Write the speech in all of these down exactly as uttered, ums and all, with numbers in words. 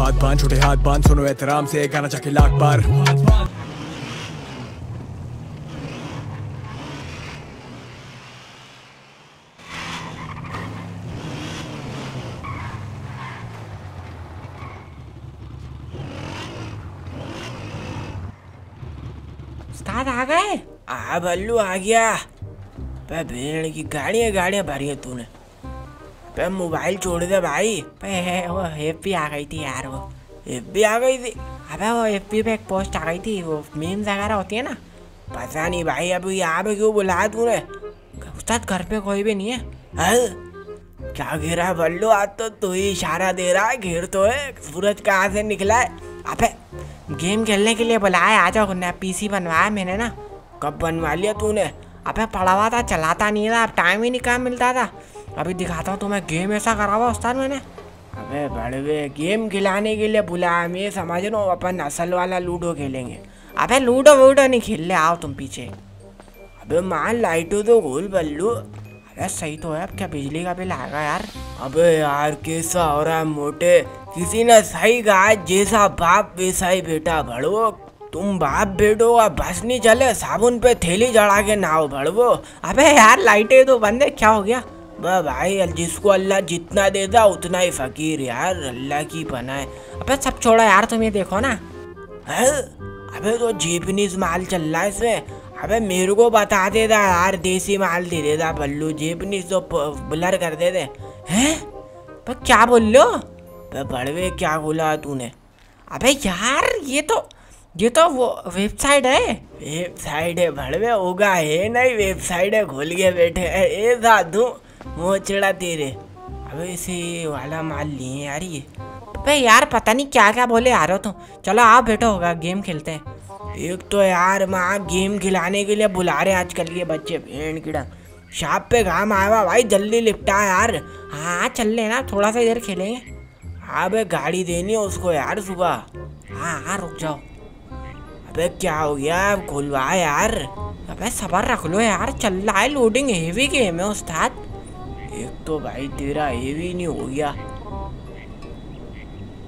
हाथ बांध छोटे हाथ बांध, सुनो एहतराम से गाना चाके लाख बार। उस्ताद आ गए? आ बल्लू आ गया। पे भेड़ की गाड़ियाँ गाड़ियाँ भरी है तूने। पे मोबाइल छोड़ दे भाई। पे वो एफपी आ गई थी यार, वो एफपी आ गई थी। अबे वो एफपी पे एक पोस्ट आ गई थी, वो मीम्स वगैरह होती है ना, पता नहीं भाई। अभी यहाँ पे क्यों बुलाया तूने? उस्ताद घर पे कोई भी नहीं है। अरे क्या घेरा बल्लू, आज तो तू ही इशारा दे रहा है। घेर तो है, सूरज कहाँ से निकला है? अबे गेम खेलने के लिए बुलाया, आ जाओ ना। पीसी बनवाया मैंने ना। कब बनवा लिया तूने? अबे पढ़ा हुआ था, चलाता नहीं था, अब टाइम ही नहीं कहाँ मिलता था। अभी दिखाता हूँ तुम्हें गेम ऐसा करा हुआ उस्ताद मैंने। अबे बड़वे गेम खिलाने के लिए बुलाया, मैं समझ लो अपन असल वाला लूडो खेलेंगे। अबे लूडो वूडो नहीं खेल ले, आओ तुम पीछे। अबे मान लाइटो तो गोल बल्लू। अरे सही तो है, अब क्या बिजली का बिल आएगा यार। अबे यार कैसा हो रहा है मोटे, किसी ने सही कहा, जैसा बाप वैसा ही बेटा। भड़वो तुम बाप बेटो, अब बस नहीं चले, साबुन पे थैली जड़ा के नाव भड़वो। अबे यार लाइटें तो बंद है, क्या हो गया? बा भाई जिसको अल्लाह जितना देता उतना ही फकीर यार, अल्लाह की बनाए। अबे सब छोड़ा यार, तुम ये देखो ना। अबे तो जेपनीज माल चल रहा है इसमें। अबे मेरे को बता देता यार, देसी माल दे देता बल्लू। जेपनीज तो ब्लर कर देते हैं। पर क्या बोल लो बड़वे, क्या बोला तूने? अबे यार ये तो ये तो वो वेबसाइट है। वेबसाइट है भड़वे, होगा है नहीं, वेबसाइट है, घोल के बैठे है। ए साधु वो चिड़ा तेरे। अबे इसे वाला माल लिए यार ये। अबे यार पता नहीं क्या क्या बोले यार तुम। चलो आप बैठो, होगा गेम खेलते हैं। एक तो यार माँ गेम खिलाने के लिए बुला रहे आजकल के बच्चे। भेड़ कीड़ा शाप पे घाम आया भाई, जल्दी लिपटा यार। हाँ चल लेना, थोड़ा सा इधर खेलेंगे। अबे गाड़ी देनी है उसको यार सुबह। हाँ हाँ रुक जाओ। अबे क्या हो गया, अब खुलवा यार। अबे सबर रख लो यार, चल रहा है लोडिंग, हेवी गेम है उस्ताद। एक तो भाई तेरा हेवी नहीं हो गया।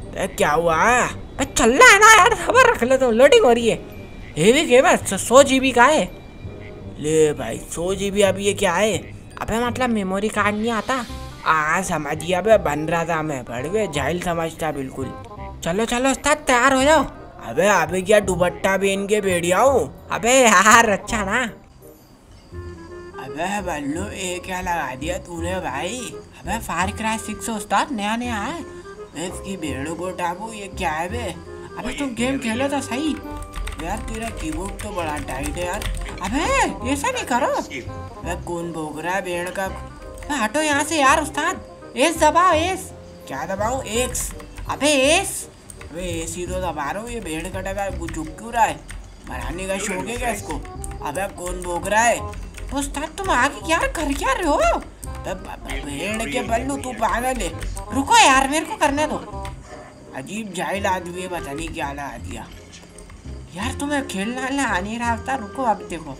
अबे क्या हुआ? अबे चल रहा है ना यार, सबर रख लो, तो लोडिंग हो रही है, हेवी गेम है। सौ जी बी का है। ले भाई सौ जी बी अब ये क्या है? अबे मतलब मेमोरी कार्ड नहीं आता। हाँ समझिए, अबे बन रहा था मैं बड़े जाहिल समझता बिल्कुल। चलो चलो उस्ताद तैयार हो जाओ। अबे अबे क्या दुपट्टा पहन के बैठ जाऊं? अबे यार अच्छा ना। अबे बल्लू ये क्या लगा दिया तूने भाई? अबे फार क्राई सिक्स उस्ताद, नया नया है। मैं इसकी भेड़ों को टापू, ये क्या है बे? अबे तुम गेम खेलो तो सही यार, तेरा कीबोर्ड तो बड़ा टाइट है यार। अबे ऐसा नहीं करो। अबे कौन भोग रहा है भेड़ का? हटो यहाँ से यार उस्ताद। एस दबाओ। एस क्या दबाऊँ? एक्स। अबे एस अबे एसी तो दबा रहा हूँ, ये भेड़ कटा का चुप क्यों रहा है? मराने का शौक है क्या इसको? अबे कौन भोग रहा है? उस्ताद तुम आगे यार कर क्या रहे हो? भेड़ के बल्लू तू पागल है। रुको यार मेरे को करने दो। अजीब जाहिल आदमी है, पता नहीं क्या लगा दिया यार। तुम्हें खेलना आने रहा, रुको। अब देखो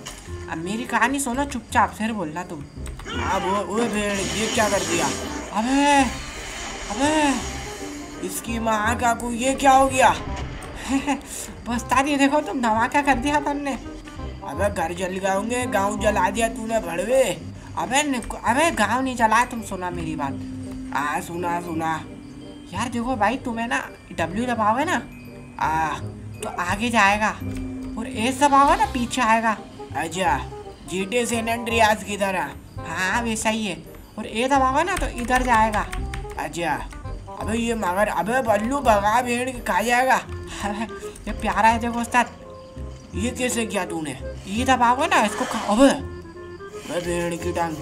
अब मेरी कहानी सुनो चुपचाप, फिर बोलना तुम। अब वो भेड़ ये क्या कर दिया? अबे अबे इसकी माँ का को ये क्या हो गया? उस्ताद ये देखो तुम, धमाका कर दिया तुमने। अबे घर जल गए होंगे, गाँव जला दिया तूने भड़वे। अबे अबे गाँव नहीं जलाया, तुम सुना मेरी बात। आ सुना सुना यार। देखो भाई तुम्हें ना डब्ल्यू दबाओगे ना आ तो आगे जाएगा, और एस दबाओगे ना पीछे आएगा। अच्छा जीटे सैन एंड्रियास की तरह। हाँ वैसा ही है। और ए दबाओगे ना तो इधर जाएगा। अच्छा अबे ये मगर अबे बल्लू भगा भेड़ खा जाएगा। ये प्यारा है देखो उस्ताद, ये कैसे किया तूने? ये दबाओ ना इसको खा। अबे भेड़ की टांग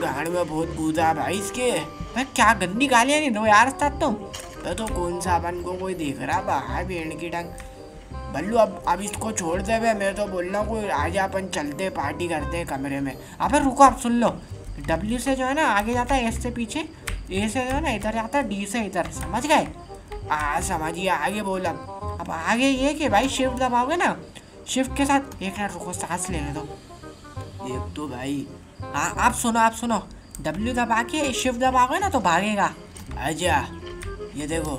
गाड़ में बहुत पूजा भाई इसके। मैं क्या गंदी गालियाँ नहीं दो यार उस्ताद तुम। तो, तो कौन सा अपन को कोई देख रहा बाहर? भेड़ की टांग बल्लू अब अब इसको छोड़ दे बे। मैं तो बोल रहा हूँ कोई आज अपन चलते पार्टी करते हैं कमरे में। अबे रुको आप सुन लो। डब्ल्यू से जो है ना आगे जाता है, एस से पीछे, ए से जो है ना इधर जाता है, डी से इधर। समझ गए? आ समझिए आगे बोल। अब अब आगे ये कि भाई शिफ्ट दबाओगे ना, शिफ्ट के साथ। एक मिनट रुको, सांस लेने दो। एक तो भाई आ, आप सुनो आप सुनो। डब्ल्यू दबा के शिफ्ट दबाओगे ना तो भागेगा। अच्छा ये देखो,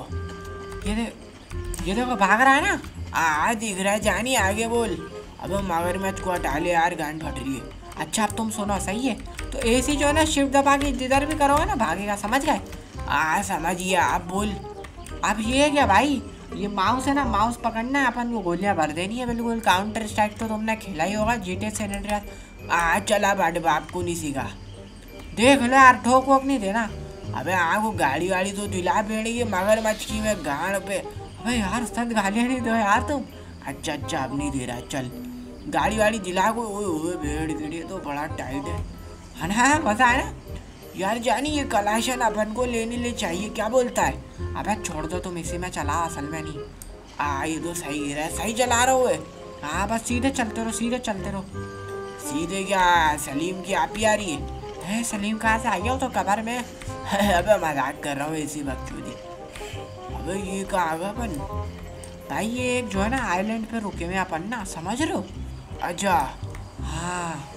ये देखो, ये देखो भाग रहा है ना। हाँ दिख रहा है, जानी आगे बोल। अब हम मगर मैच को हटा ले यार, गांड फट रही है। अच्छा अब तुम सुनो, सही है तो एसी जो है ना शिफ्ट दबा के जिधर भी करोगे ना भागेगा, समझ गए? हाँ समझिए। आप बोल, आप ये है क्या भाई? ये माउस है ना, माउस पकड़ना है अपन को, गोलियां भर देनी है बिल्कुल। काउंटर स्ट्राइक तो तुमने खेला ही होगा, जीटे से नेट। आ चला बाट बाप को नहीं सीखा, देख लो यार, ठोक वोक नहीं देना। अबे आपको गाड़ी वाड़ी तो दिला पेड़ी है मगरमच्छ की में गाड़ पे। अबे यार सद गालियाँ नहीं दो यार तुम। अच्छा अच्छा अब नहीं दे रहा, चल गाड़ी वाड़ी दिला को। ओए भेड़ गिड़ी तो बड़ा टाइट है है ना, मजा है ना यार। जानी ये कलाशन अपन को लेने ले चाहिए, क्या बोलता है? अबे छोड़ दो तुम, इसी में चला असल में नहीं। आ ये तो सही गिरा है, सही चला रहा है। हाँ बस सीधे चलते रहो, सीधे चलते रहो, सीधे। क्या सलीम की आप ही आ रही है? है सलीम कहाँ से आ गया हो तो कबर में? अबे मजाक कर रहा हूँ इसी वक्त। अबे ये कहाँ आ गया अपन भाई? ये एक जो है ना आइलैंड पे रुके हुए अपन ना, समझ रहे हो? अच्छा हाँ,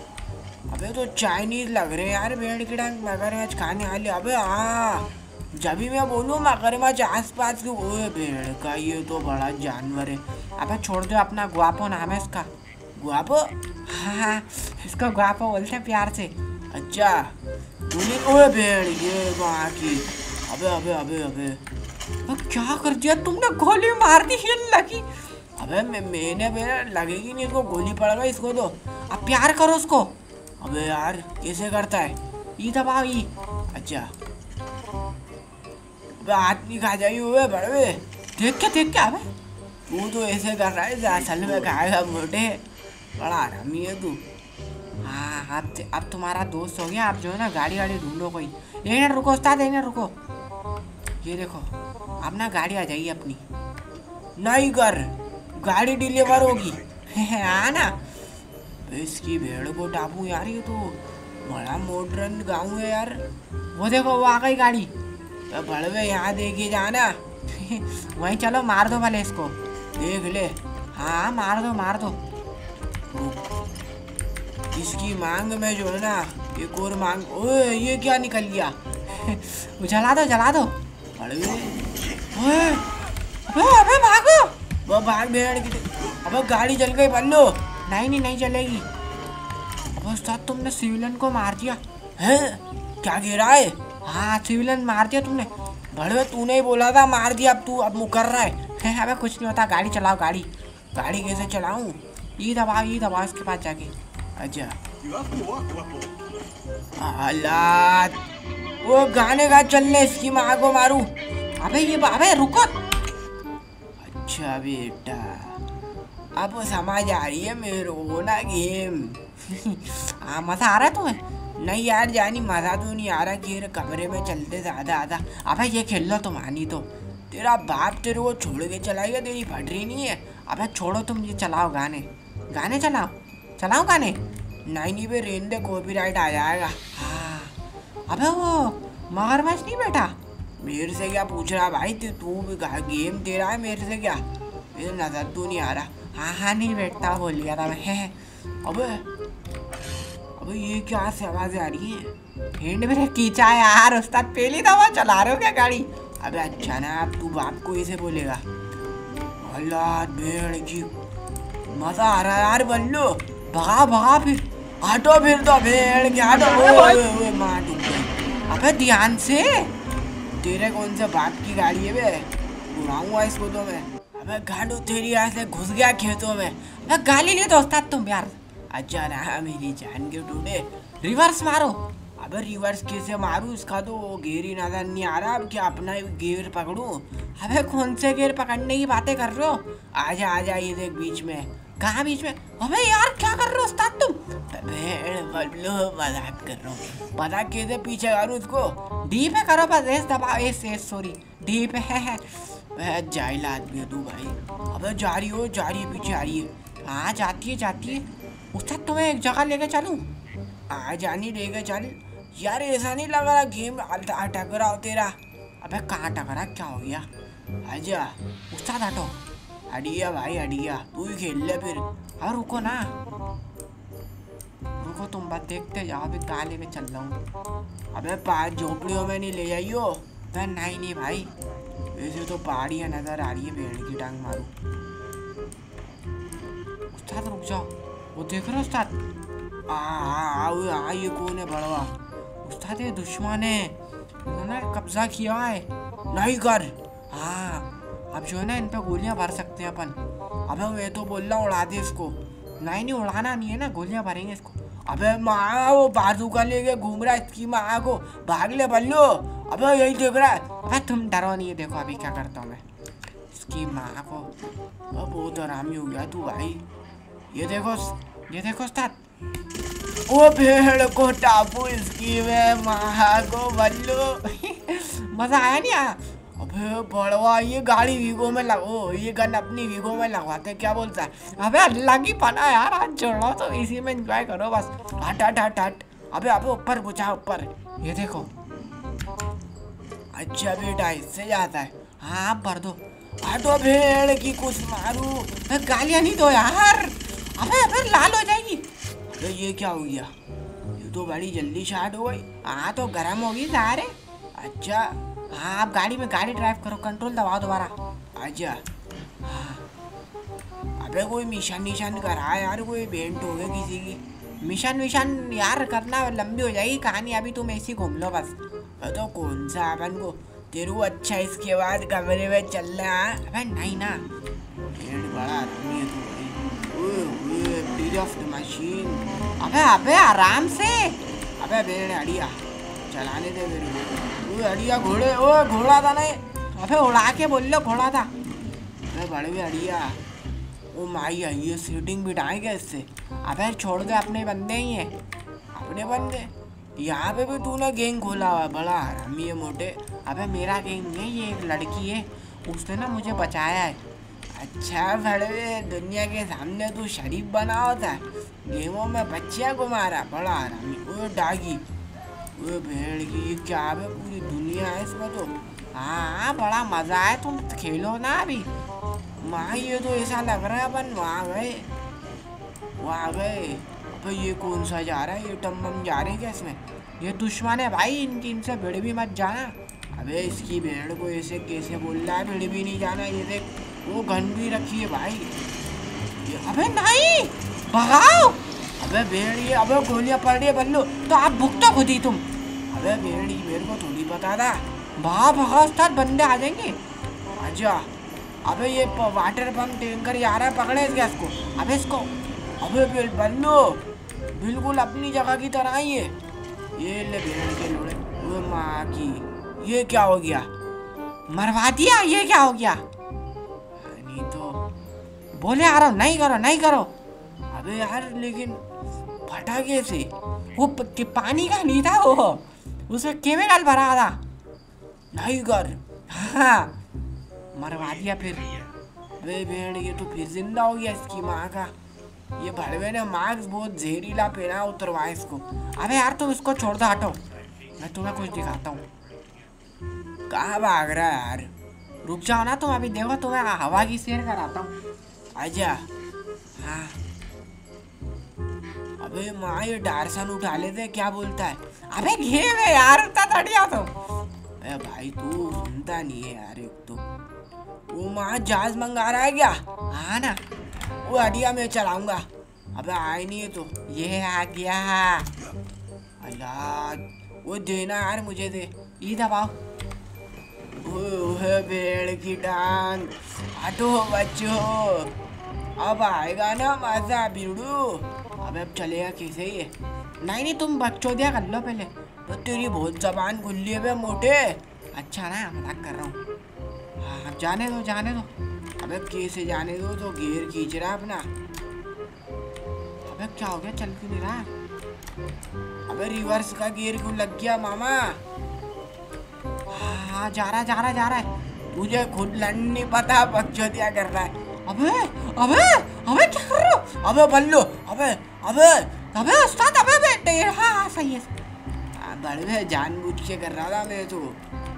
अबे तो चाइनीज लग रहे हैं यार, भेड़ की डांग मगरमच्छ खाने वाले। अबे हाँ जब भी मैं बोलूँ मगरमच्छ आस पास की। ओए भेड़ का ये तो बड़ा जानवर है। अबे छोड़ दो, अपना गुआपो नाम है इसका, गुआपो। हाँ इसको गुआपो बोलते हैं प्यार से। अच्छा बोली, ओए भेड़ ये वहाँ की। अबे अबे अबे अबे, अबे क्या कर दिया तुमने? गोली मार दी है लगी। अबे मैंने भेड़ लगेगी नहीं इसको, गोली पड़ गई इसको तो। अब प्यार करो उसको। अबे यार कैसे करता है? ई दबाओ ई। अच्छा अबे हाथ नहीं खा जाई हुए बड़े, देख क्या देख क्या। अबे तू तो ऐसे कर रहा है, असल में खाएगा मोटे, बड़ा आरामी है तू। हाँ अब अब तुम्हारा दोस्त हो गया। आप जो है ना गाड़ी वाड़ी ढूंढो कोई। एक मिनट रुको उस्ताद, एक मिनट रुको। ये देखो आप ना गाड़ी आ जाइए अपनी। नहीं कर, गाड़ी डिलीवर होगी। हाँ ना, इसकी भेड़ को टापू यार, ये तो बड़ा मॉडर्न गाँव है यार। वो देखो वो आ गई गाड़ी। तो बड़वे यहाँ देखिए जाना। वहीं चलो, मार दो भले इसको, देख ले। हाँ मार दो मार दो। इसकी मांग में जो है ना एक और मांग। ओए ये क्या निकल गया? जला दो जला दो बड़वे। ओए अबे भागो, वो भाग भेड़ की। अबे गाड़ी जल गई बल्लो। नहीं नहीं नहीं चलेगी। अब उस्ताद तुमने सिविलियन को मार दिया है? क्या गिरा है? हाँ सिविलियन मार दिया तुमने। बड़े तूने ही बोला था मार दिया, अब तू अब मुकर रहा है। अबे कुछ नहीं होता, गाड़ी चलाओ गाड़ी। गाड़ी कैसे चलाऊं? ये दबाओ ये दबाओ इसके पास जाके। अच्छा हालात वो गाने का चलने, इसकी माँ को मारूं। अबे ये अबे रुको। अच्छा बेटा अब समझ आ रही है मेरे को ना गेम। हाँ मज़ा आ रहा है तुम्हें? नहीं यार जानी मज़ा तो नहीं आ रहा, कि कमरे में चलते ज़्यादा आधा। अबे ये खेल लो तुम। आनी तो तेरा बाप तेरे को छोड़ के चला गया, तेरी फट रही नहीं है। अबे छोड़ो तुम, ये चलाओ गाने, गाने चलाओ चलाओ गाने। नहीं नहीं भाई रेन दे, कॉपीराइट आ जाएगा। हाँ अबे वो मगरमच्छ नहीं बैठा? मेरे से क्या पूछ रहा भाई तू? गेम दे रहा है मेरे से क्या? मेरे नज़र तो नहीं आ रहा। हाँ हाँ नहीं बैठता बोल लिया था मैं। अबे अबे ये क्या से आवाज़ आ रही है? हैंड ब्रेक खींचा यार उस्ताद, पहली दवा चला रहे हो क्या गाड़ी? अबे अच्छा ना, अब तू बाप को ऐसे बोलेगा। अल्लाह भेड़ जी मज़ा आ रहा है यार बल्लू। भगा भगा फिर, हटो फिर तो भेड़ के हटो। ओए माँ डूब गई। अबे ध्यान से, तेरे कौन से बाप की गाड़ी है बे? उड़ाऊँगा इसको तो मैं। मैं गाड़ू तेरी यहाँ से घुस गया खेतों में। मैं गाली नहीं दोस्ता तुम यार। अच्छा रहा मेरी जान के टूटे। रिवर्स मारो। अबे रिवर्स कैसे मारूँ? इसका तो वो गेयर ही नजर नहीं आ रहा। अब क्या अपना गेयर पकड़ूँ? अबे कौन से गेयर पकड़ने की बातें कर रहे हो? आजा आजा, ये देख बीच में। कहाँ बीच में? अबे यार क्या कर रहे हो उस्ताद तुम? मजाक कर रहा हूँ, पता कैसे पीछे करूँ इसको? डी पे करो बस, एस दबाओ, एस एस सॉरी डी पे। है जाहिला आदमी है तू भाई। अबे जा रही हो, जा रही है पीछे आ रही है। हाँ जाती है जाती है। उस्ताद तुम्हें एक जगह लेके चलूँ? हाँ जानी लेके चल यार। ऐसा नहीं लग रहा गेम अटक रहा हो तेरा। अबे कहाँ अटक रहा, क्या हो गया? अच्छा उस्ताद हटो, हटिया भाई हटिया, तू ही खेल ले फिर। हाँ रुको ना रुको, तुम बात देखते जाओ भी कहाँ लेके चल रहा हूँ। अबे पाँच झोपड़ियों में नहीं ले जाइयो। नहीं नहीं भाई वैसे तो पहाड़ियाँ नजर आ रही है। भेड़ की टांग मारू। उस्ताद रुक जाओ, वो देख रहे उस्ताद। आ, आ, आ, आ ये कौन है बड़वा? उस्ताद ये दुश्मन है, उन्होंने कब्जा किया है। नहीं कर। हाँ अब जो है ना इन पर गोलियाँ भर सकते हैं अपन। अबे मैं तो बोल रहा हूँ उड़ा दे इसको। नहीं नहीं उड़ाना नहीं है ना, गोलियाँ भरेंगे इसको। अबे माँ वो बाजूका लेके घूम रहा है, इसकी माँ को भाग ले बल्लो। अबे यही देख रहा है। अरे तुम डरो नहीं है, देखो अभी क्या करता हूँ मैं इसकी माँ को। अब बहुत आरामी हो गया तू भाई। ये देखो ये देखो उस्ताद, वो भेड़ को टापू इसकी में माँ को बल्लो। मजा आया नहीं यार? अबे बड़वा ये गाड़ी वीगो में लगो, ये गन अपनी वीगो में लगवाते क्या बोलता है। अबे अल्लाह की पना यार, आज जोड़ो तो इसी में एंजॉय करो बस। हट हट हट हट। अबे अबे ऊपर घुसा ऊपर। ये देखो अच्छा बेटा इससे जाता है। हाँ आप भर दो। हटो भेड़ की कुछ मारू। गालियाँ नहीं दो यार, अबे अबे लाल हो जाएगी। अरे ये क्या हो गया? ये तो बड़ी जल्दी शार्ट हो गई। हाँ तो गर्म होगी सारे। अच्छा हाँ आप गाड़ी में गाड़ी ड्राइव करो, कंट्रोल दबाओ दोबारा। अच्छा हाँ। अबे कोई मिशन निशान करा यार, कोई इवेंट हो गया किसी की। मिशन विशन यार करना लंबी हो जाएगी कहानी, अभी तुम ऐसे घूम लो बस। तो कौन सा अपन को तेरू। अच्छा इसके बाद कमरे में चलना। अबे नहीं ना पेड़ बड़ा आदमी है तू भाई मशीन। अबे अबे आराम से। अबे पेड़ अड़िया चलाने दे मेरे अड़िया घोड़े। ओ घोड़ा था नहीं, अबे उड़ा के बोल लो घोड़ा था। अरे बड़े भी अड़िया। ओ माई ये सीटिंग बिठाएंगे इससे। अबे छोड़ दे, अपने बंदे ही हैं अपने बंदे। यहाँ पे भी तूने गैंग खोला हुआ, बड़ा हरामी है मोटे। अबे मेरा गैंग नहीं, ये एक लड़की है उसने ना मुझे बचाया है। अच्छा बड़े दुनिया के सामने तू शरीफ बना होता है, गेमों में बच्चिया को मारा बड़ा हरामी। वो डागी वो भेड़ की क्या है, पूरी दुनिया है इसमें तो। हाँ बड़ा मज़ा है, तुम खेलो ना अभी। वहाँ ये तो ऐसा लग रहा है अपन वहाँ गए वहाँ गए। तो ये कौन सा जा रहा है? ये टम बम जा रहे हैं क्या इसमें? ये दुश्मन है भाई, इनकी इनसे भिड़ भी मत जाना। अबे इसकी भेड़ को ऐसे कैसे बोल रहा है भिड़ भी नहीं जाना। ये देख वो गन भी रखी है भाई। अबे नहीं भगाओ। अबे भेड़ ये अबे गोलियां पड़ रही है बल्लू, तो आप भुगतो खुद ही तुम। अबे भेड़ ये भेड़ को थोड़ी बता था। भगा भगा उस्ताद बंदे आ जाएंगे। अच्छा अबे ये वाटर पम्प टैंकर जा रहा है, पकड़े इस गैस को। अबे इसको अबे भेड़ बल्लू बिल्कुल अपनी जगह की तरह ही है। ये ले भेड़ के लोड़े। वो माँ की ये क्या हो गया? मरवा दिया। ये क्या हो गया? नहीं तो बोले आ रहा हूँ नहीं करो नहीं करो। अबे यार लेकिन फटा कैसे? वो पानी का नहीं था, वो उसे केमिकल भरा था। नहीं कर। हाँ मरवा दिया फिर। अबे भेड़ ये तो फिर जिंदा हो गया इसकी माँ का। ये भड़वे ने मास्क बहुत जहरीला पहना उतरवाए इसको। अबे यार तुम इसको छोड़ दो, हटो मैं तुम्हें कुछ दिखाता हूँ। कहाँ भाग रहा है यार? रुक जाओ ना तुम अभी, देखो तुम्हें हवा की सैर कराता हूँ। आजा हाँ। अबे माँ ये डारसन उठा लेते क्या बोलता है। अबे गेम है यार तड़िया तो। अरे भाई तू सुनता नहीं है यार एक तो। वो माँ जहाज मंगा रहा है क्या? हाँ ना वो हडिया मैं चलाऊंगा। अबे आए नहीं है तो ये आ गया। अल्लाह वो देना यार मुझे दे। ये दबाओ। ओह भेड़ की टांग। हटो बच्चो अब आएगा ना मजा बिड़ू। अबे अब चलेगा कैसे ये? नहीं नहीं तुम बच्चों दिया कर लो पहले। तो तेरी बहुत जबान खुली है बे मोटे। अच्छा ना मजाक कर रहा हूँ। हाँ जाने दो जाने दो। अबे कैसे जाने दो? तो घेर खींच रहा अपना। अबे क्या हो गया चल क्यों नहीं रहा? अबे रिवर्स का गियर क्यों लग गया मामा? हाँ जा रहा जा रहा जा रहा है। मुझे खुद लड़ नहीं पता बकचोदिया कर रहा है। अबे अबे अबे क्या कर रहे हो? अबे बल्लो अबे अबे अबे उस्ताद अबे बेटे। हाँ हाँ सही है। बड़े जानबूझ के कर रहा था मैं तो,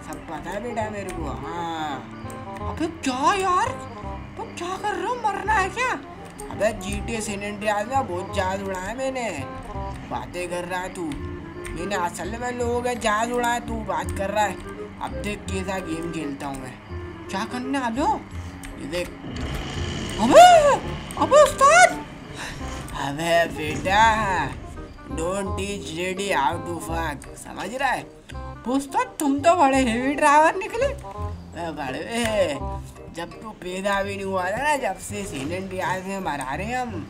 सब पता है बेटा मेरे को। हाँ अबे क्या यार तुम तो क्या कर रहे हो? मरना है क्या? अबे जीटीए सैन एंड्रियास में बहुत जहाज उड़ाया मैंने। बातें कर रहा है तू। मैंने असल में लोगों के जहाज उड़ाया, तू बात कर रहा है। अब देख कैसा गेम खेलता हूँ मैं। क्या करने वाले हो? ये देख। अबे अबे उस्ताद, अबे बेटा don't teach ready how to fuck, समझ रहा है? उस्ताद तुम तो बड़े हेवी ड्राइवर निकले। बड़े जब तू तो पैदा भी नहीं हुआ था ना, जब से सीलेंट रियाज में मरा रहे हम।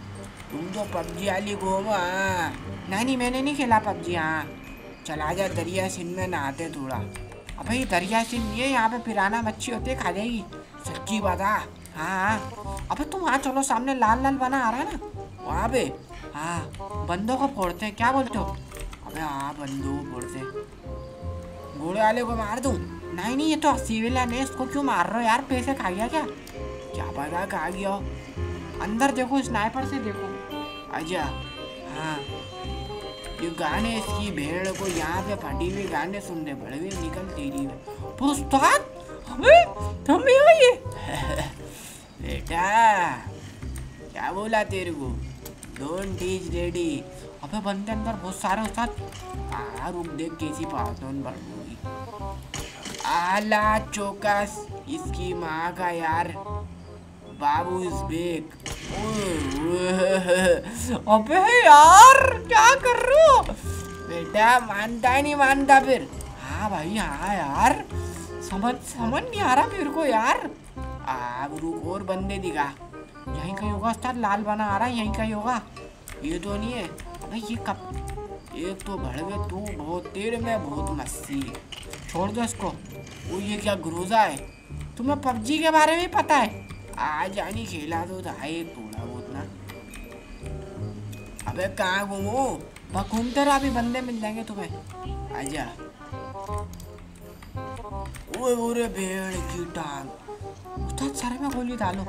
तुम तो पबजी वाली गोवा। नहीं नहीं मैंने नहीं खेला पबजी। हाँ चला जा दरिया सिंह में नहाते थोड़ा। अब ये दरिया सिंह ये यहाँ पे पिराना मच्छी होती है, खा जाएगी, सच्ची बात है। हाँ अब तुम वहाँ चलो, सामने लाल लाल बना आ रहा है ना, वहाँ पे हाँ बंदों को फोड़ते हैं, क्या बोलते हो? अबे हाँ बंदों को फोड़ते हैं, घोड़े वाले को मार दूँ? नहीं नहीं ये तो सिविल है, इसको क्यों मार रहे हो यार? पैसे खा गया क्या? क्या पता खा गया हो। अंदर देखो, स्नाइपर से देखो। अच्छा हाँ ये गाने इसकी भेड़ को यहाँ पे फटी हुई गाने सुनने पड़े हुए, निकल तेरी में उस्ताद। अबे तुम ही हो ये? बेटा क्या बोला तेरे को? Don't teach ready. अबे बंदे अंदर बहुत सारे उस्ताद। रुक देख कैसी पार्टन बढ़ गई। आला चौकस इसकी माँ का यार बाबू इस बेग। अबे यार क्या कर रहे हो? बेटा मानता ही नहीं मानता फिर। हाँ भाई हाँ यार, समझ समझ नहीं आ रहा मेरे को यार। आ रुक और बंदे दिखा, यहीं कहीं होगा उस्ताद, लाल बना आ रहा है, यहीं कहीं होगा। ये तो नहीं है। अबे ये कब? एक तो भड़वे तू बहुत तेरे में बहुत मस्ती। छोड़ दो इसको। वो ये क्या गुरूजा है? तुम्हें पबजी के बारे में पता है? आज यानी खेला तो था एक थोड़ा बहुत ना। अबे कहाँ घूमो? बस घूमते रहो, अभी बंदे मिल जाएंगे तुम्हें। आजा। ओए ओरे भेड़ की टांग। उस्ताद सर में गोली डालो।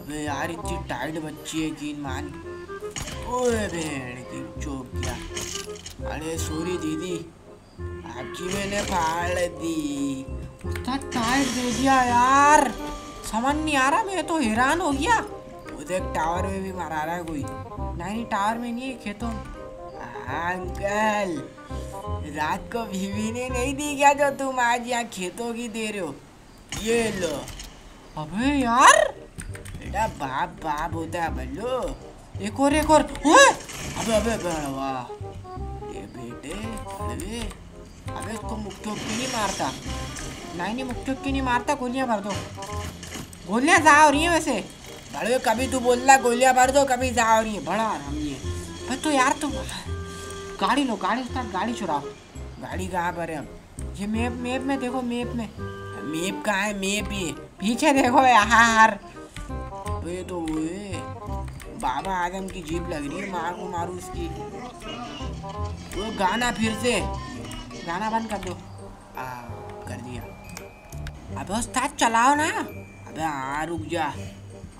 अबे यार इतनी टाइट बच्ची है कि मान। ओए भेड़ की चौक गया। अरे सॉरी दीदी, आपकी मैंने फाड़ दी। उस्ताद टाइट दे दिया यार, समझ नहीं आ रहा, मैं तो हैरान हो गया। वो देख टावर में भी मारा रहा है कोई। नहीं टावर में नहीं, खेतों। अंकल रात को बीवी ने नहीं दी क्या जो तुम आज यहाँ खेतों की दे रहे हो? ये लो। अबे यार बेटा बाप बाप होता है बल्लो। एक और एक और। ओए अबे अबे बड़वा ये बेटे। अबे अबे इसको मुक्के क्यों नहीं मारता? नहीं नहीं मुक्के क्यों नहीं मारता? गोलियाँ भर दो, गोलियाँ जा हो रही हैं वैसे बड़े। कभी तू बोल रहा गोलियाँ भर दो, कभी जा हो रही है, बड़ा आराम ये भाई। तो यार तुम गाड़ी लो, गाड़ी उस्ताद गाड़ी चुराओ। गाड़ी कहाँ पर है? अब ये मैप मैप में देखो, मैप में मैप कहाँ है? मैप ये पीछे देखो यार। ये तो बाबा आजम की जीप लग रही है, मारू मारू इसकी। वो गाना फिर से, गाना बंद कर दो। आ, कर दिया। अबे उस्ताद चलाओ ना। अबे हाँ रुक जा।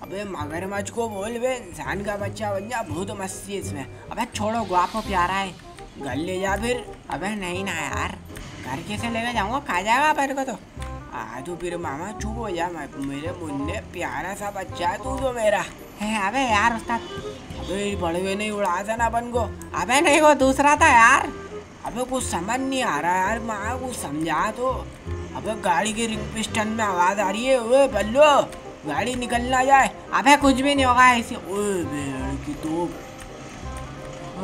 अबे मगरमच्छ को बोल बे इंसान का बच्चा बन जा, बहुत मस्ती है इसमें। अबे छोड़ो गुआपो प्यारा है, घर ले जा फिर। अबे नहीं ना यार, घर कैसे लेकर जाऊँगा? खा जाएगा मेरे को तो। आ तू फिर मामा चुप हो जा, मेरे मुन्ने प्यारा सा बच्चा है तू तो मेरा है। अबे यार उस्ताद, अबे बड़वे नहीं उड़ा था ना अपन को। अबे नहीं वो दूसरा था यार। अबे कुछ समझ नहीं आ रहा यार, माँ कुछ समझा तो। अबे गाड़ी की रिंग पिस्टन में आवाज़ आ रही है। ओए बल्लो गाड़ी निकल ना जाए। अबे कुछ भी नहीं होगा ऐसे। ओए भेड़ की तो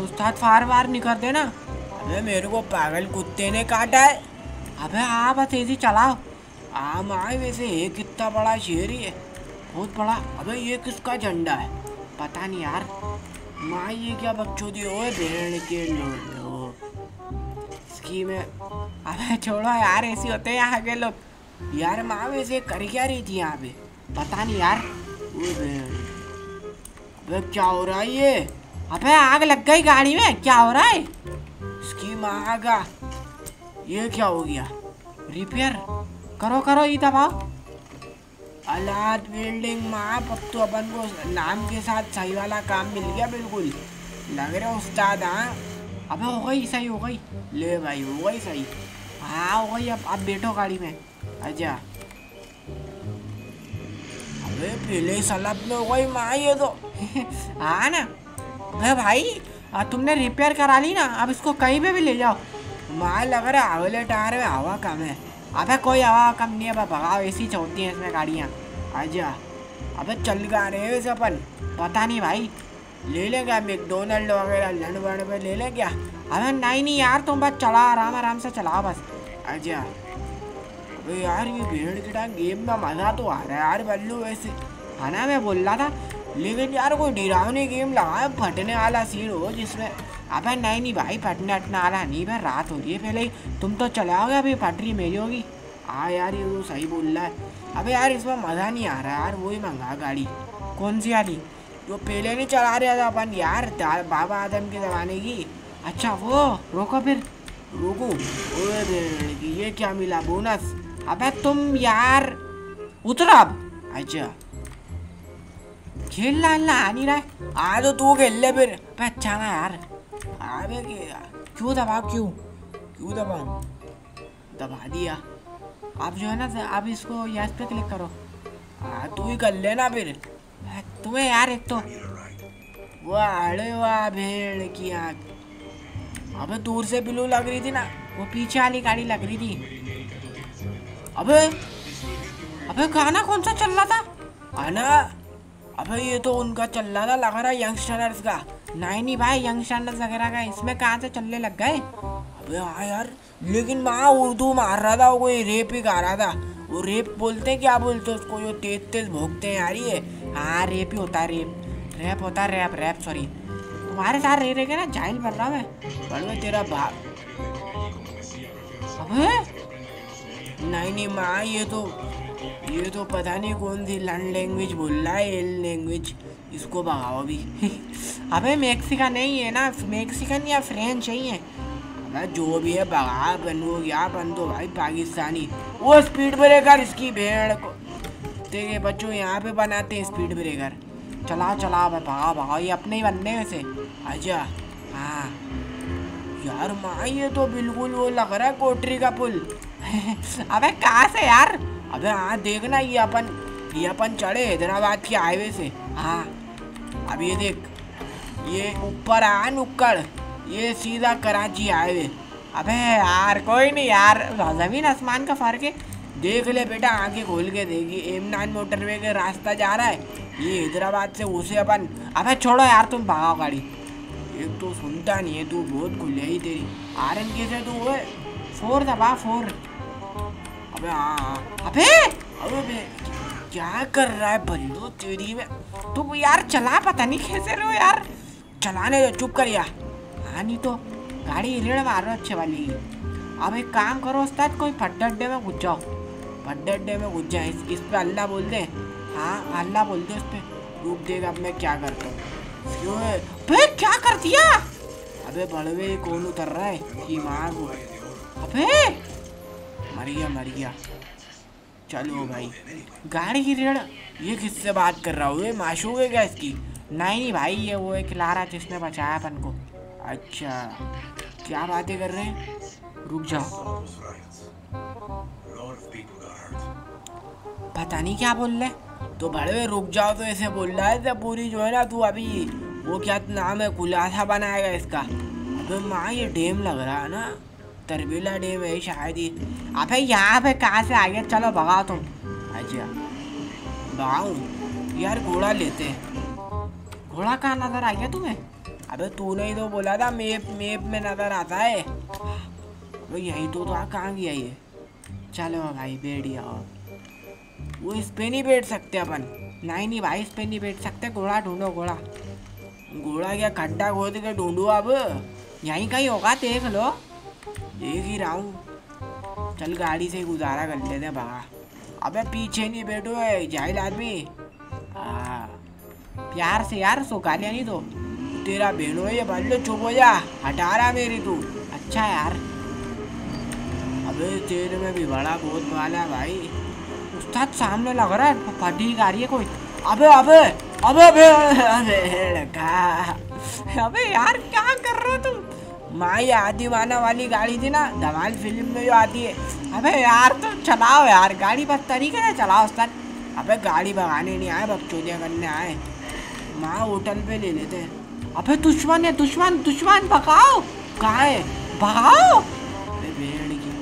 उस्ताद फार वार नहीं कर देना। अबे मेरे को पागल कुत्ते ने काटा है। अबे हाँ बस ऐसे चलाओ। हाँ माँ वैसे ये कितना बड़ा शेर ही है, बहुत बड़ा। अबे ये किसका झंडा है? पता नहीं यार। माँ ये क्या बकचोदी। ओए भेड़ के लोग की में। अबे छोड़ो यार, ऐसे होते हैं यहाँ के लोग यार। माँ वैसे कर क्या रही थी यहाँ पे? पता नहीं यार। अबे क्या हो रहा है ये? अबे आग लग गई गाड़ी में। क्या हो रहा है? इसकी माँ का ये क्या हो गया? रिपेयर करो करो ये दबाओ। अलाद बिल्डिंग। माँ अब तो अपन को नाम के साथ सही वाला काम मिल गया, बिल्कुल लग रहा है उस्ताद। हाँ अबे हो गई सही, हो गई। ले भाई हो गई सही। हाँ हो गई। अब आप बैठो गाड़ी में। अच्छा अबे पहले सलाब में हो गई माँ ये तो। हाँ ना अरे भाई तुमने रिपेयर करा ली ना, अब इसको कहीं पे भी ले जाओ। माँ लग रहा है अगले टायर में हवा कम है। अबे कोई हवा कम नहीं है, अब भगाओ, ऐसी चलती है इसमें गाड़ियाँ। आजा, अबे चल गा रहे हैं अपन, पता नहीं भाई ले ले क्या मैकडोनल्ड वगैरह लड़ बड़ में ले ले क्या। अबे नहीं नहीं यार, तुम बस चला, आराम आराम से चलाओ बस। आजा यार, ये भीड़ के टाइम गेम में मज़ा तो आ रहा है यार बल्लू, वैसे है ना मैं बोल रहा था, लेकिन यार कोई डरावनी गेम लगाए, फटने वाला सीन हो जिसमें। अबे नहीं नहीं भाई, फटने अटने वाला नहीं भाई, रात हो रही है पहले ही, तुम तो चलाओगे, अभी फटरी मेरी होगी। हाँ यार ये तो सही बोल रहा है। अबे यार इसमें मज़ा नहीं आ रहा यार, वही मंगा गाड़ी। कौन सी वाली जो पहले नहीं चला रहा था अपन यार, बाबा आदम के ज़माने की। अच्छा वो रोको, फिर रोको। ये क्या मिला बोनस? अबे तुम यार उतरा। अच्छा खेल लाल ना आ नहीं रहा, आ तो तू खेल ले फिर। अच्छा ना यार, अबे क्यों दबाओ, क्यों क्यों दबाओ, दबा दिया। आप जो है ना, आप इसको यस पे क्लिक करो। हाँ तू ही कर लेना फिर तुम्हें यार। एक तो वाह, अरे वाह भेड़ की आँख। अबे दूर से ब्लू लग रही थी ना, वो पीछे वाली गाड़ी लग रही थी। अबे अबे गाना कौन सा चल रहा था? आना अबे ये तो उनका चल रहा था, लग रहा यंगस्टर्स का। नहीं नहीं भाई, यंगस्टर्स वगैरह का इसमें कहाँ से चलने लग गए? अबे हाँ यार, लेकिन वहाँ उर्दू मार रहा था, वो कोई रेप ही गा रहा था। वो रेप बोलते हैं, क्या बोलते हैं उसको, जो तेज तेज भोंकते हैं यार ये। हाँ रेप ही होता है, रेप रेप होता है, रेप रेप सॉरी। तुम्हारे साथ रह रहे के ना जाहिल बन रहा मैं, बड़वे तेरा बाप। अबे नहीं नहीं माँ, ये तो ये तो पता नहीं कौन सी लैंड लैंग्वेज बोल रहा है, एल लैंग्वेज, इसको भगाओ भी। अबे मैक्सिकन नहीं है ना, मैक्सिकन या फ्रेंच ही है। अबे जो भी है भगा, बन वो या बन दो भाई पाकिस्तानी। वो स्पीड ब्रेकर इसकी भेड़ को, देखिए बच्चों यहाँ पे बनाते हैं स्पीड ब्रेकर। चलाओ चलाओ भाई, भगाओ भगाओ, ये अपने ही बनने से। अच्छा हाँ यार माँ, ये तो बिल्कुल वो लग रहा है कोटरी का पुल। अबे कहाँ से यार? अबे हाँ देखना, ये अपन ये अपन चढ़े हैदराबाद के हाईवे से। हाँ अब ये देख, ये ऊपर आ नुक्कड़, ये सीधा कराची हाईवे। अबे यार कोई नहीं यार, ज़मीन आसमान का फ़र्क है। देख ले बेटा, आगे खोल के देखिए, एमनान मोटरवे के रास्ता जा रहा है ये हैदराबाद से, उसे अपन। अबे छोड़ो यार, तुम भागो गाड़ी। एक तो सुनता नहीं है तू, बहुत खुले ही तेरी आर एन के से तू। वो फोर दबा, फोर। अबे हाँ, अबे अबे क्या कर रहा है बल्लू तेरी में तुम यार? चला, पता नहीं कैसे रहो यार, चलाने दो, चुप कर यार। हाँ नहीं तो गाड़ी रेड़ मारो अच्छे वाली। अब एक काम करो उस्ताद, कोई फड्डे में घुस जाओ, फड्डे में घुस जाए। इस, इस पर अल्लाह बोल दे। हाँ अल्लाह बोल दे उस पर, रूप देगा। अब मैं क्या करता हूँ? अबे क्या कर दिया? अबे बड़वे कौन उतर रहा है कि मार? अबे मर गया मर गया। चलो भाई गाड़ी की रेड़। ये किससे बात कर रहा हूँ? ये माशूक है क्या इसकी? नहीं नहीं भाई, ये वो एक लारा जिसने बचाया अपन को। अच्छा क्या बातें कर रहे हैं? रुक जाओ, पता नहीं क्या बोल रहे। तो बड़े रुक जाओ तो ऐसे बोल रहा है, तो पूरी जो है ना तू अभी वो क्या नाम है, खुलासा बनाएगा इसका। अबे माँ ये डैम लग रहा है ना, तरबीला डैम है शायद ही। अबे यहाँ पे कहाँ से आ गया? चलो भगाओ तुम। अच्छा भगाओ यार, घोड़ा लेते हैं। घोड़ा कहाँ नज़र आ गया तुम्हें? अबे तूने ही तो बोला था मेप मेप में नज़र आता है। अबे यही तो, तो आ कहाँ गया ये? चलो भाई बैठ जाओ। वो इस पर नहीं बैठ सकते अपन। नहीं नहीं भाई, इस पर नहीं बैठ सकते। घोड़ा ढूंढो, घोड़ा घोड़ा क्या खड्डा खोद के ढूंढो? अब यहीं कहीं होगा, देख लो। देख ही रहा हूँ, चल गाड़ी से गुजारा कर लेते हैं, भगा। अबे पीछे नहीं बैठो जाहिल आदमी। हाँ प्यार से यार, सो गालियाँ नहीं दो। तेरा बहनो है ये बल्लो, चुप हो जा, हटा रहा मेरी तू। अच्छा यार, अबे तेरे में भी बड़ा बहुत वाला है भाई। उस्ताद सामने लग रहा है फटी गाड़ी है कोई। अबे अबे अबे अबे अबे अबे यार क्या कर रहे हो तुम? माँ ये आदि वाना वाली गाड़ी थी ना, धमाल फिल्म में जो आती है। अबे यार तुम तो चलाओ यार गाड़ी, बस तरीके से चलाओ उस्ताद। अबे गाड़ी भगाने नहीं आए, बकचोदियाँ करने आए। माँ होटल पे ले लेते हैं। अबे दुश्मन है, दुश्मन दुश्मन, भगाओ। कहाँ है? भगाओ। अरे भेड़ की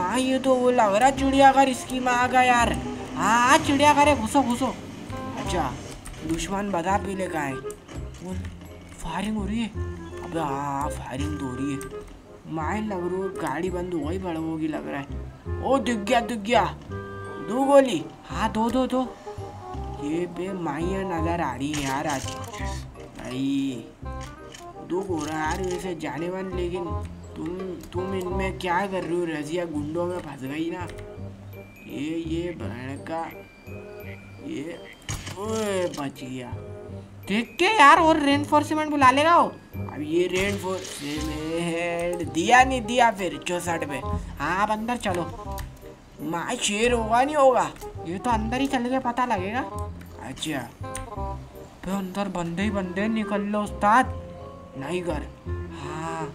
माँ ये तो वो लग रहा चिड़ियाघर इसकी माँ का यार। हाँ चिड़ियाघर है, घुसो घुसो। अच्छा दुश्मन बता भी ले गए। फायरिंग हो रही है। अब हाँ फायरिंग तो हो रही है। माए लग रही है गाड़ी बंद हो गई, भड़कोगी लग रहा है। ओ दिख गया दिख गया, दो गोली। हाँ दो दो दो। ये बे माइया नजर आ रही है यार आज भाई। दुख हो रहा यार वैसे जाने वाले, लेकिन तुम तुम इनमें क्या कर रहे हो? रजिया गुंडों में फंस गई ना। ये ये भड़का ये ओए बच गया। देख के यार और रेनफोर्समेंट बुला लेगा वो। अब ये रेनफोर्समेंट दिया नहीं दिया फिर चौसठ पे। हाँ आप अंदर चलो। माँ शेर होगा नहीं होगा ये तो अंदर ही चल के पता लगेगा। अच्छा तो अंदर बंदे ही बंदे, निकल लो उस्ताद नहीं कर। हाँ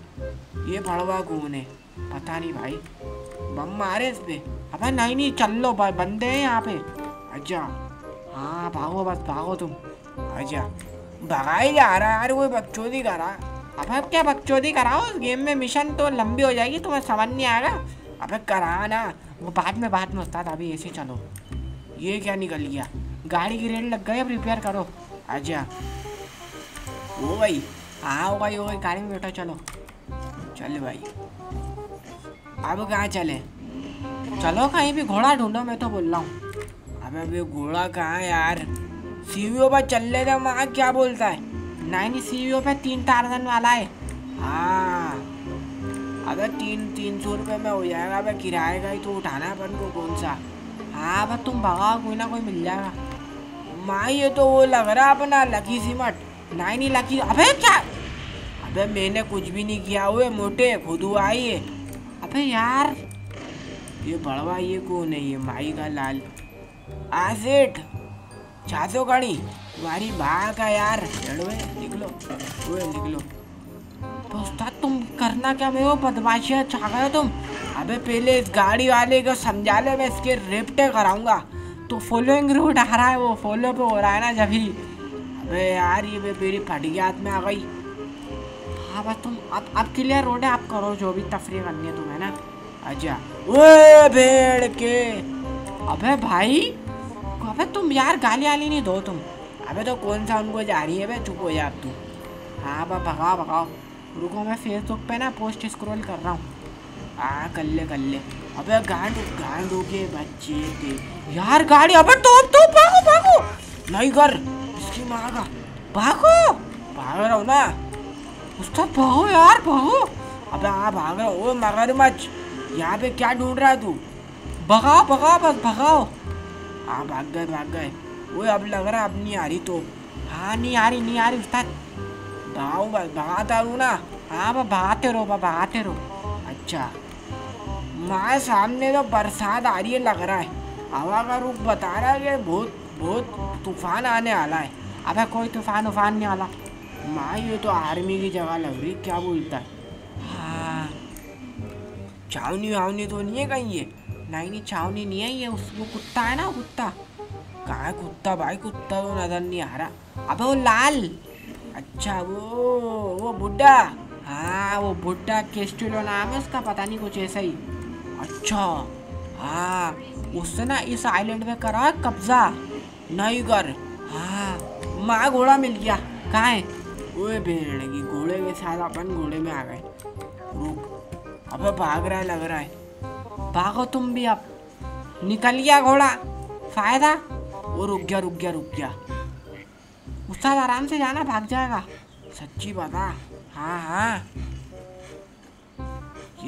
ये भड़वा घूमने पता नहीं भाई बम मारे इस पे। अबे नहीं नहीं चल लो भाई, बंदे हैं यहाँ पे। अच्छा हाँ भागो बस भागो तुम। अच्छा भगाई जा रहा है यार, वो बकचोदी करा। अबे क्या बकचोदी कराओ उस गेम में, मिशन तो लंबी हो जाएगी तुम्हें समझ नहीं आएगा। अबे करा ना वो बाद में बाद में उस्ताद, अभी ऐसे चलो। ये क्या निकल गया? गाड़ी की रेड लग गई, अब रिपेयर करो। अच्छा वो भाई हाँ हो भाई हो गई, गाड़ी में बैठो चलो। चल भाई अब कहाँ चले? चलो कहीं भी घोड़ा ढूंढो, मैं तो बोल रहा हूँ। अबे अभी घोड़ा कहाँ यार? सीवीओ पर चल ले था माँ, क्या बोलता है? नहीं नहीं सीवीओ पे तीन टार्जन वाला है। हाँ अबे तीन तीन सौ रुपये में हो जाएगा। अबे किराए का ही तो उठाना अपन को कौन सा। हाँ बस तुम भगाओ कोई ना कोई मिल जाएगा। माँ ये तो वो लग रहा अपना लकी सिमट। नहीं नहीं लकी, अबे क्या? अबे मैंने कुछ भी नहीं किया हुए मोटे, खुद हुआ ये। अबे यार ये बड़वा ये कौन है? ये माई का लाल आ सेठ छाछो गाड़ी तुम्हारी बाहर का यार। चढ़वे निकलो वे निकलो। तो उस्ताद तुम करना क्या? मेरे वो बदमाशियाँ छा गए तुम। अबे पहले इस गाड़ी वाले को समझा ले, मैं इसके रेपटे कराऊंगा। तो फॉलोइंग रूट आ रहा है, वो फॉलो पे हो रहा है ना जब ही। अबे यार ये मेरी फटगी हाथ में आ गई। हाँ बस तुम अब अब क्लियर रोड है, आप करो जो भी तफरी करनी है तुम्हें ना। अच्छा ओए भेड़ के। अबे भाई अबे तुम यार गाली वाली नहीं दो तुम। अबे तो कौन सा उनको जा रही है भाई, चुप हो जा अब तुम। हाँ बस भगाओ भगाओ। रुको मैं फेसबुक पे ना पोस्ट स्क्रॉल कर रहा हूँ। आ कर ले कर ले। अबे गांड गांडोगे बच्चे थे यार गाड़ी। अबे तो तो भागो भागो नहीं कर इसकी माँ का। भागो भाग रहा हूँ ना उसका, भागो यार भागो। अबे हाँ भाग रहा हूँ। ओ मगरमच्छ यहाँ पे क्या ढूंढ रहा है तू? भगाओ भगाओ बस भगाओ। हाँ भाग गए भाग गए। ओए अब लग रहा अब नहीं आ रही तो। हाँ नहीं आ रही नहीं आ रही उस्ताद, भागो बस भगाता रहूँ ना। हाँ बस भगाते रहो बस भगाते रहो। अच्छा माँ सामने तो बरसात आ रही है लग रहा है, हवा का रुख बता रहा है कि बहुत बहुत तूफान आने वाला है। अबे कोई तूफान उफान नहीं वाला माँ, ये तो आर्मी की जगह लग रही, क्या बोलता है? हाँ छावनी वावनी तो नहीं है कहीं ये? नहीं नहीं छावनी नहीं है ये, उसको कुत्ता है ना कुत्ता। कहाँ कुत्ता भाई, कुत्ता तो नजर नहीं आ रहा। अबे वो लाल, अच्छा वो वो बुड्ढा। हाँ वो बुड्ढा केस्टिलो नाम है उसका, पता नहीं कुछ ऐसा ही। अच्छा हाँ उससे ना इस आइलैंड में करा कब्जा नहीं कर। हाँ माँ घोड़ा मिल गया। कहाँ है? ओए भेड़ की घोड़े के साथ अपन घोड़े में आ गए। रुक अबे भाग रहा है लग रहा है, भागो तुम भी। अब निकल गया घोड़ा, फायदा। वो रुक गया रुक गया रुक गया। उसका आराम से जाना, भाग जाएगा सच्ची बता। हाँ हाँ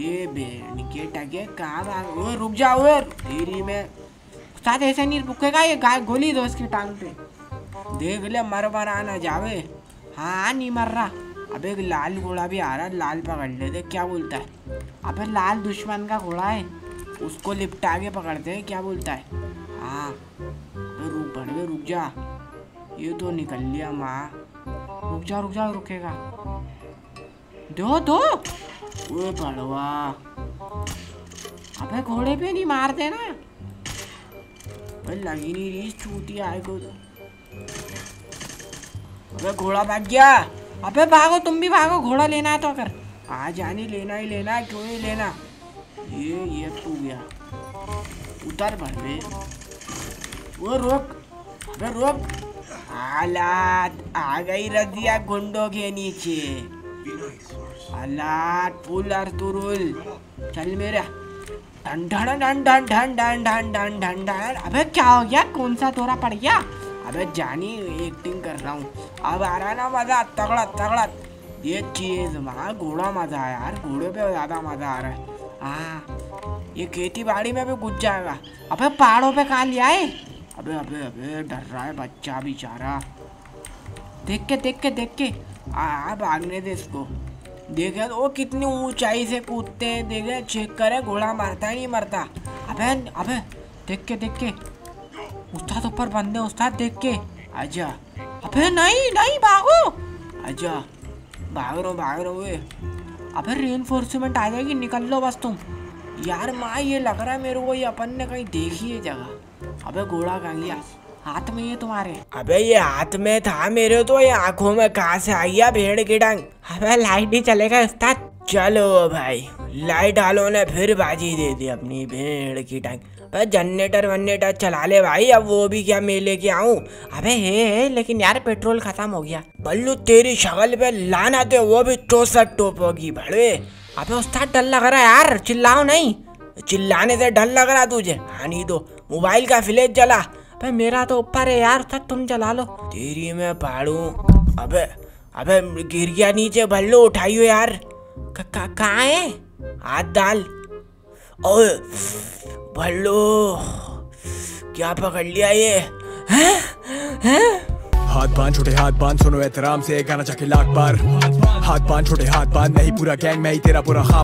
ये बेन के टके कहा। ओए रुक जा ओए तेरी में उस्ताद, ऐसे नहीं रुकेगा ये। गाय गोली दो इसकी टांग पे, देख ले मर मरा ना जावे। हाँ नहीं मर रहा। अबे एक लाल घोड़ा भी आ रहा, लाल पकड़ लेते क्या बोलता है? अबे लाल दुश्मन का घोड़ा है, उसको लिपटा के पकड़ते हैं क्या बोलता है? हाँ रुक भड़वे रुक जा। ये तो निकल लिया माँ, रुक जा रुक जा रुकेगा। दो दो वो भड़वा। अबे घोड़े पे नहीं मार देना, लगी नहीं रही छूटी आए को तो। अबे घोड़ा भाग गया। अबे भागो तुम भी भागो, घोड़ा लेना है तो। अगर आ जानी लेना ही लेना, क्यों ही लेना? ये ये तू गया उतार भर में वो रोक अबे रोक हालात आ गई रजिया गुंडों के नीचे हालात पुल और तुरुल चल मेरा done done done done done done done done done done अबे क्या हो गया कौन सा दौरा पड़ गया अबे जानी एक्टिंग कर रहा हूँ अब आ रहा ना मजा तगड़ा तगड़ा ये चीज वहाँ घोड़ा मजा है यार घोड़े पे ज्यादा मजा आ रहा है हाँ ये खेती बाड़ी में भी घुस जाएगा अबे पहाड़ों पे कहाँ ले आए अबे अबे अबे डर रहा है बच्चा बेचारा देख के देख के देख के आ भागने दे इसको देखे वो कितनी ऊंचाई से कूदते हैं देखे चेक करे घोड़ा मरता ही नहीं मरता अबे अबे देख के देख के उस्ताद ऊपर बंदे उस्ताद देख के आजा अबे नहीं नहीं भागो आजा भाग रो भाग रो वे अबे रीइंफोर्समेंट आ जाएगी निकल लो बस तुम यार माँ ये लग रहा है मेरे को ये अपन ने कहीं देखी है जगह अबे घोड़ा कहाँ गया हाथ में ये तुम्हारे अबे ये हाथ में था मेरे तो ये आंखों में कहाँ से आ गया भेड़ की डंग अबे लाइट ही चलेगा उस्ताद चलो भाई लाइट वालों ने फिर बाजी दे दी अपनी भेड़ की डंग अबे जनरेटर वनरेटर चला ले भाई अब वो भी क्या मैं लेके आऊँ अबे हे हे लेकिन यार पेट्रोल खत्म हो गया बल्लू तेरी शक्ल पे लाना तो वो भी चौसठ टोप होगी भड़वे अबे उस्ताद डर लग रहा है यार चिल्लाओ नहीं चिल्लाने से डर लग रहा तुझे हाँ नहीं दो मोबाइल का फ्लैश जला भाई मेरा तो ऊपर है यार तक तुम जला लो तेरी मैं पाड़ू अबे अबे गिर गया नीचे भल्लो उठाइयो यार कहाँ है हाथ डाल ओए भल्लो क्या पकड़ लिया ये है? है? हाथ बांध छोटे हाथ बांध सुनो एहतराम से गाना चखे लाख बार हाथ बांध छोटे हाथ बांध नहीं पूरा गैंग मैं ही तेरा पूरा